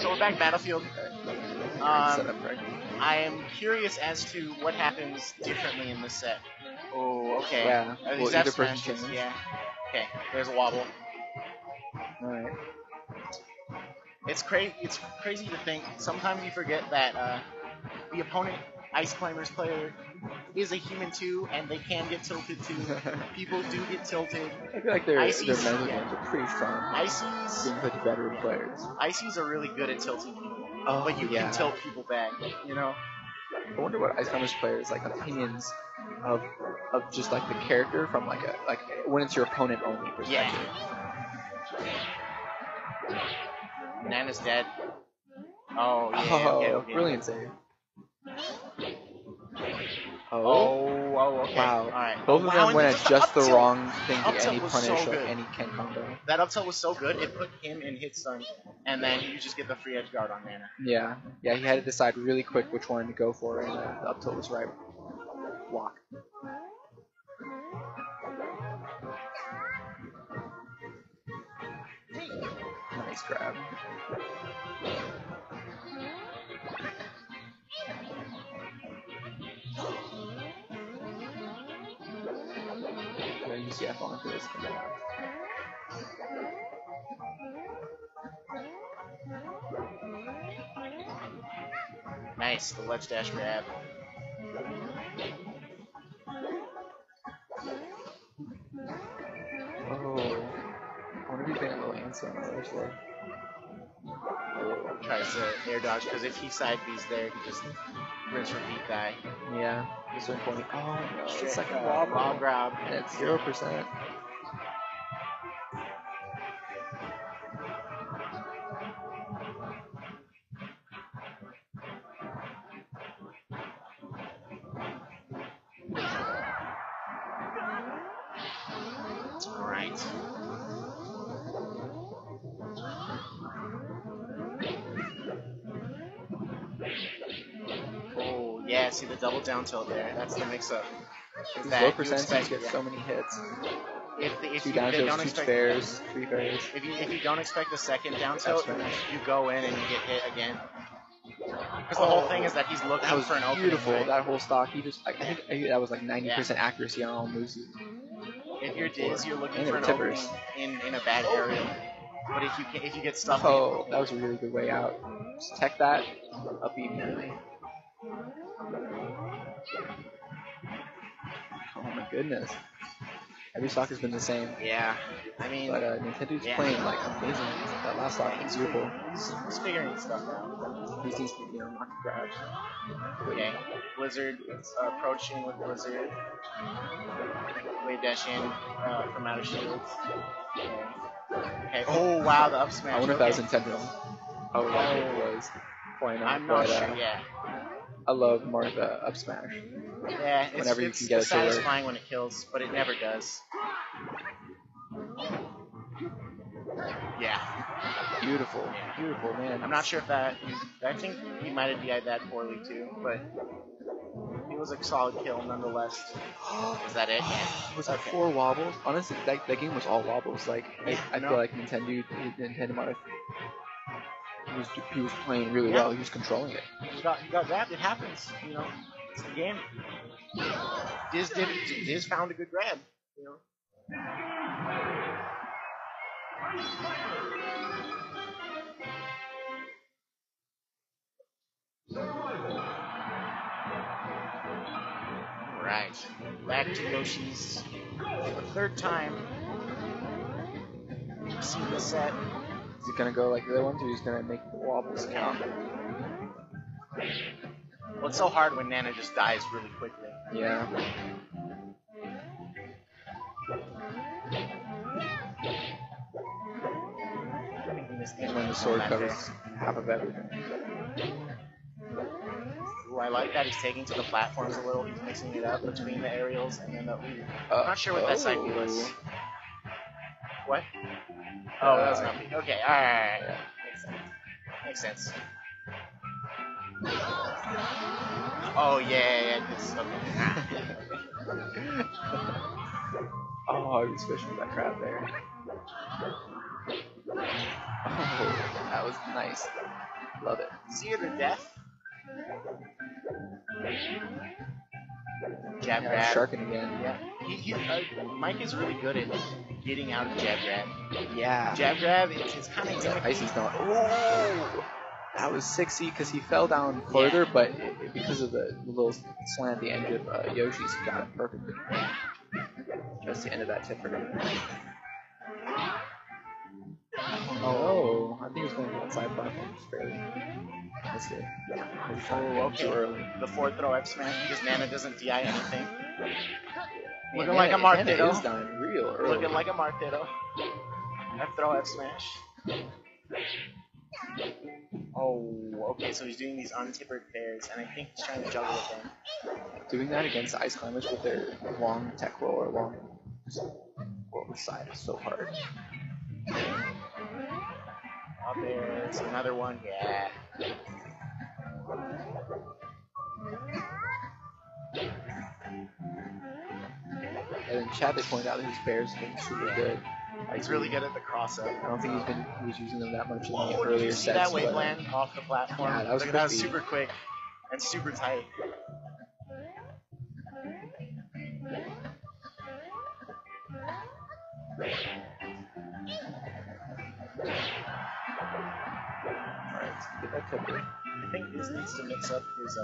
So we're back at Battlefield. I am curious as to what happens differently in this set. Oh, okay. Yeah. Well, either person changes. Yeah. Okay. There's a wobble. All right. It's crazy. It's crazy to think. Sometimes you forget that the opponent, Ice Climbers player, is a human too, and they can get tilted too. People do get tilted. I feel like their melee games are pretty strong. Icies seems like veteran players. Icies are really good at tilting people, but you can tilt people back. You know. I wonder what Ice Climbers players like opinions of just like the character from like when it's your opponent only perspective. Yeah. Nana's dead. Oh, yeah. Oh, okay. Brilliant save. Okay. Wow. All right. Both of them went at just the wrong thing to any punish or any Ken combo. That up tilt was so good, it put him in hit stun, and then you just get the free edge guard on Nana. Yeah. Yeah, he had to decide really quick which one to go for, and the up tilt was right. Block. Nice grab. UCF on this. Nice, the ledge dash grab. Oh, I wonder if he's getting a little antsy on the other side. Tries to air dodge because if he side B's there, he just rinse repeat die. Yeah. He's win 40. Oh no, it's like a wall grab. And it's 0%. See the double down tilt there. That's the mix-up. These low percentages get so many hits. Two down tilts, two fairs, three fairs. If you don't expect the second down tilt, you go in and you get hit again. Because the whole thing is that he's looking for an opening. Beautiful. Right? That whole stock. He just I think that was like 90% accuracy on all moves. If you're Diz, you're looking for an opening in a bad area. But if you get stuck. Oh, that was a really good way out. Just tech that up immediately. Oh my goodness. Every stock has been the same. Yeah. I mean. But Nintendo's playing like amazing. That last stock is beautiful. He's figuring stuff out. He's these, you know, market grabs. Okay. Blizzard approaching with Blizzard. Wave dash in from out of shields. Okay. Oh wow, the up smash. I wonder if that was intentional. Oh, yeah, it was. I'm not sure. Yeah. I love Martha up smash. Yeah, it's you can get it satisfying when it kills, but it never does. Yeah. Beautiful, beautiful, man. I'm not sure if that. I think he might have DI'd that poorly too, but it was a solid kill nonetheless. Is that it? Yeah. Was that 4 wobbles? Honestly, that game was all wobbles. Like I feel like Nintendo he was playing really well. He was controlling it. He got grabbed. It happens. You know, it's the game. Diz found a good grab. You know. All right, back to Yoshi's for the 3rd time. We've seen the set. Is he gonna go like the other ones, or he's gonna make the wobbles count? Well, it's so hard when Nana just dies really quickly. Yeah. And when the sword covers half of everything. Ooh, I like that he's taking to the platforms a little. He's mixing it up between the aerials and then the. I'm not sure what that side view was. What? Oh, that was nothing. Okay, alright. Yeah. Makes sense. Oh, yeah. This is okay. Oh, he was fishing with that crowd there. Oh, that was nice. Love it. See you to death. Jab grab. Sharking again. Yeah. Mike is really good at getting out of jab grab. Yeah. Jab grab is his kind of Icy's not. Whoa! That was 6E because he fell down further, yeah. But because of the little slant at the end of Yoshi's, he got it perfectly. Just the end of that tip for him. Oh, I think it's going to be on side platforms fairly. That's good. Oh, okay. Too early. The forward throw X smash because Nana doesn't DI anything. Looking like a Marthito. Is done real early. Looking like a Marthito. F throw F smash. Oh, okay, so he's doing these untippered pairs, and I think he's trying to juggle them. Doing that against Ice Climbers with their long tech roll or long forward side is so hard. Up there, it's another one, yeah. And then Chad, they pointed out that his bears have been super good. He's really good at the cross up. I don't think he was using them that much in the earlier you see sets. That wave land off the platform. Yeah, that was super quick and super tight. Alright, get that covered. I think this needs to mix up his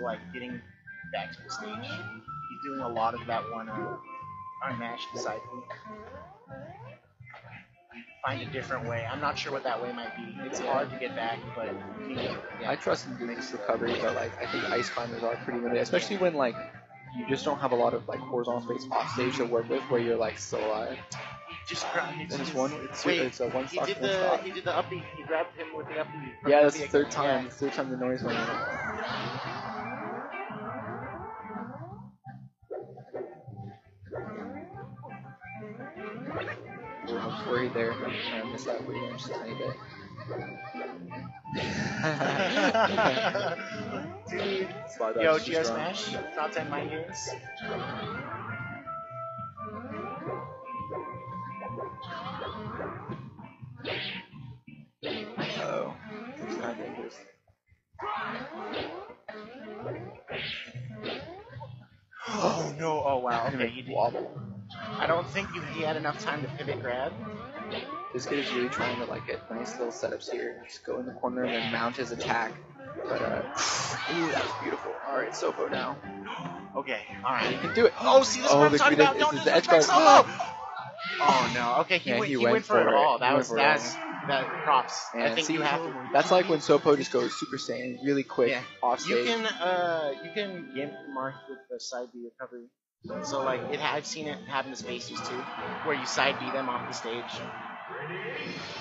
like getting back to the stage. He's doing a lot of that one unmatched side move. Find a different way. I'm not sure what that way might be. It's hard to get back, but I trust him to make his recovery, but like I think Ice Climbers are pretty limited, especially when like you just don't have a lot of like horizontal space off stage to work with where you're like still alive. Just he did the upbeat. He grabbed him with the upbeat. Yeah, that's the third time. Yeah. Third time the noise went out. I was worried there. I missed that wheel just a tiny bit. Dude. Yo, Geo Smash. Top 10 my games. Uh-oh. It's not dangerous. Oh no, oh wow. Okay, you did. Wobble. I don't think he had enough time to pivot grab. This kid is really trying to like get nice little setups here. Just go in the corner and then mount his attack. But ooh, that was beautiful. Alright, Sopo now. Okay, alright. You can do it. Oh, see, this is what I'm talking about. Don't do the edge guard. Oh no, okay, he went for it all. That props. And I think you have to. That's like when Sopo just goes Super Saiyan really quick off stage. You can game Marth with the side B recovery. So like, I've seen it happen to Spaces too, where you side B them off the stage,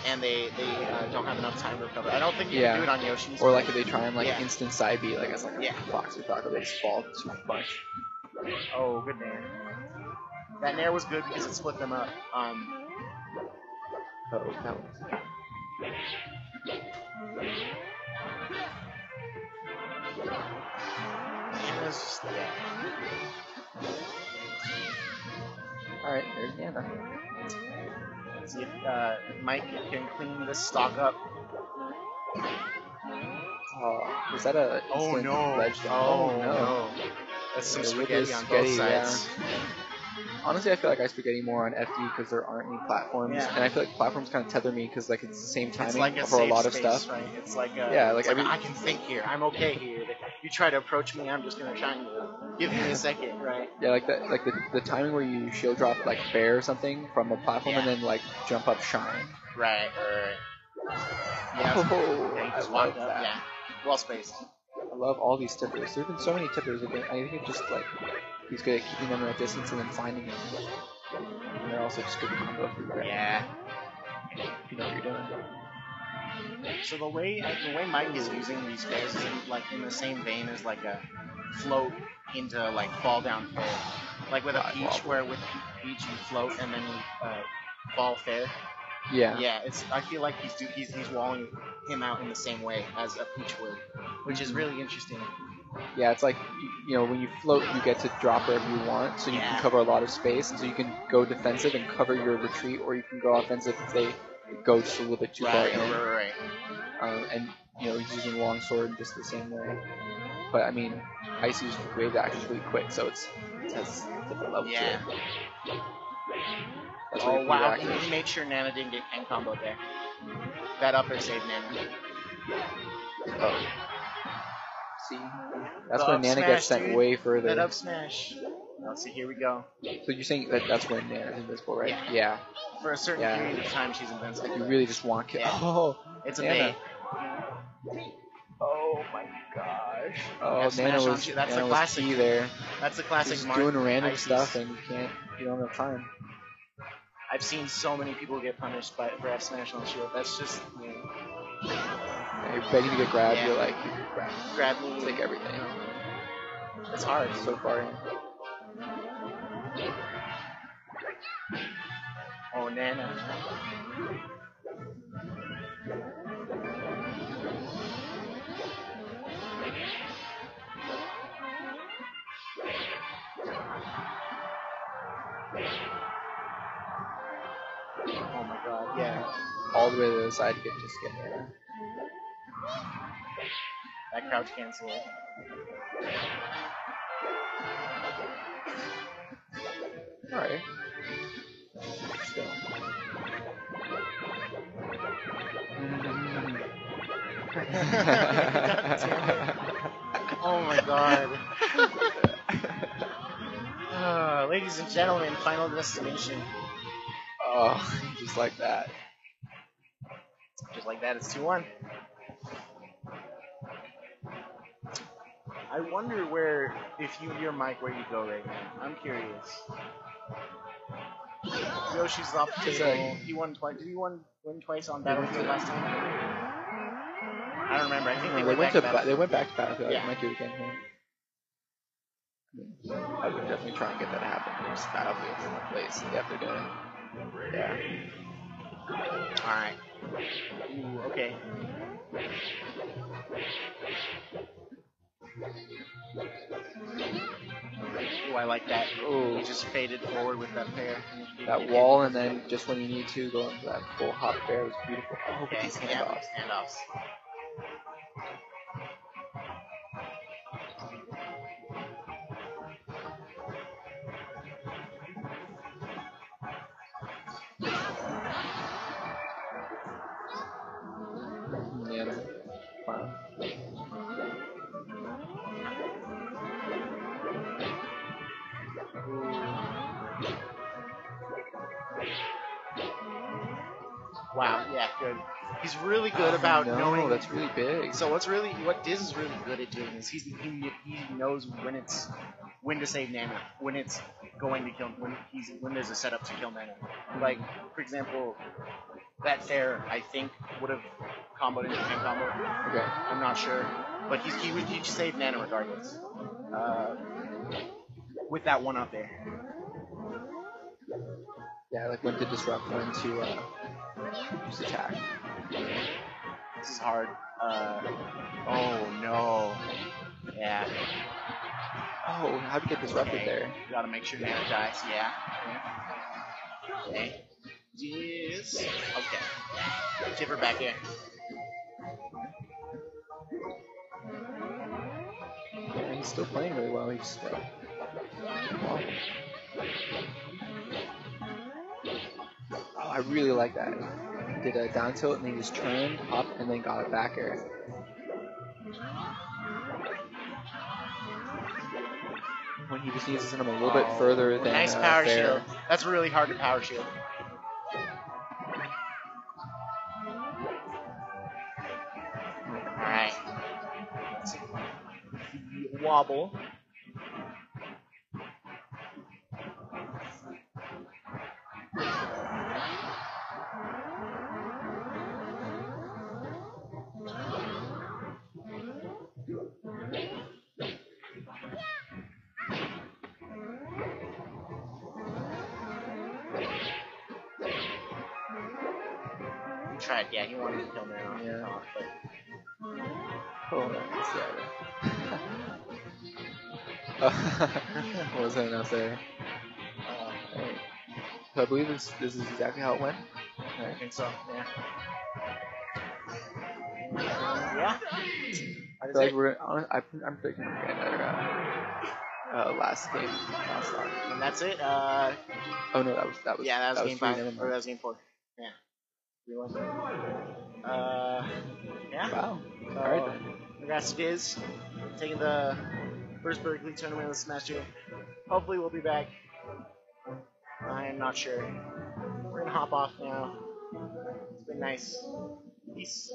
and they don't have enough time to recover. I don't think you can do it on Yoshi's. Or like if they try and like instant side B, like it's like a boxer tackle, they just fall to a bunch. Oh, good nair. That nair was good because it split them up. Uh-oh, that was... Alright, there's Nana. Let's see if Mike can clean this stock up. Oh, is that a... Oh no. Ledge down? Oh no. That's some spaghetti on both sides. Yeah. Honestly, I feel like I spaghetti more on FD because there aren't any platforms, and I feel like platforms kind of tether me because like it's the same timing for a lot of stuff. Right? It's like I can think here. I'm okay here. You try to approach me, I'm just gonna try and give me a second, right? Yeah, like that, like the timing where you shield drop like bear or something from a platform and then like jump up shine. Right. Yeah. Oh, yeah, you just walked up. That. Yeah. Well spaced. I love all these tippers. There've been so many tippers. I think it's just like. He's good at keeping them at a distance and then finding them. And they're also just good to combo through grab. Yeah. You know what you're doing. So the way Mike is using these pairs is like in the same vein as like a float into like fall down fair. Like with a Peach, where with Peach you float and then you fall fair. Yeah. Yeah, it's. I feel like he's walling him out in the same way as a Peach would, which is really interesting. Yeah, it's like, you know, when you float, you get to drop wherever you want, so you can cover a lot of space, and so you can go defensive and cover your retreat, or you can go offensive if they it goes just a little bit too far in. And you know, he's using longsword just the same way. But I mean, Ice uses wave dash is really quick, so it has different levels to it. Oh wow, and he made sure Nana didn't get end combo there. That upper saved Nana. Oh. See? That's when Nana gets sent way further. That up smash. Now, see, here we go. So you're saying that that's when Nana's invincible, right? Yeah. For a certain period of time, she's invincible. Like you really just want to kill. Oh! It's a bait. Oh my gosh. Oh, Nana was key there. That's a classic. That's a classic. She's doing random stuff and you can't, you don't have time. I've seen so many people get punished for F Smash on Shield. That's just weird. Yeah, you're begging to get grabbed. You're like, grab me. Take everything. It's hard. So far. Oh, Nana. Oh my god, yeah. All the way to the other side to just get there. That crouch cancel. Alright. Still. Oh my god. Ladies and gentlemen, Final Destination. Oh, just like that. Just like that, it's 2-1. I wonder where, if you hear Mike, where you go right now. I'm curious. Yoshi's off the table. He won twice. Did he win twice on Battlefield last time? I don't remember. I think they went back to Battlefield. Yeah. I might do it again here. I would definitely try and get that to happen. There's Battlefield in one place. Yep, they're doing it. Yeah. Alright. Ooh, okay. Ooh, I like that. Ooh. He just faded forward with that fair. That wall, and then just when you need to, go into that full hop fair. It was beautiful. Oh, okay. These handoffs. Wow, yeah, good. He's really good about knowing. That's really big. So what Diz is really good at doing is he knows when to save Nana, when it's going to kill, when there's a setup to kill Nana. Like for example, that fair I think would have comboed into hand combo. Okay, I'm not sure, but he saved Nana regardless. With that one up there. Yeah, like when to disrupt, when to just attack. This is hard. Oh no. Yeah. Oh, how'd you get disrupted there? You gotta make sure Nana dies, Okay. Yes. Okay. Tip her back in. Yeah, he's still playing really well. He's still. Wow. I really like that. Did a down tilt and then he just turned up and then got it back air. When he just needs to send him a little bit further than nice power shield. That's really hard to power shield. Alright. Wobble. Tried, yeah, he wanted to kill me off, but... Oh, that's what was that enough there? So I believe this is exactly how it went. I think so, yeah. Yeah. I'm thinking we're gonna get another last game. Last time. And that's it. Oh no, that was. Yeah, that was game 5. Or that was game 4. Yeah. Yeah. Wow. So, all right. Congrats to Diz taking the first Berkeley tournament with Smash 2. Hopefully we'll be back. I'm not sure. We're gonna hop off now. It's been nice. Peace.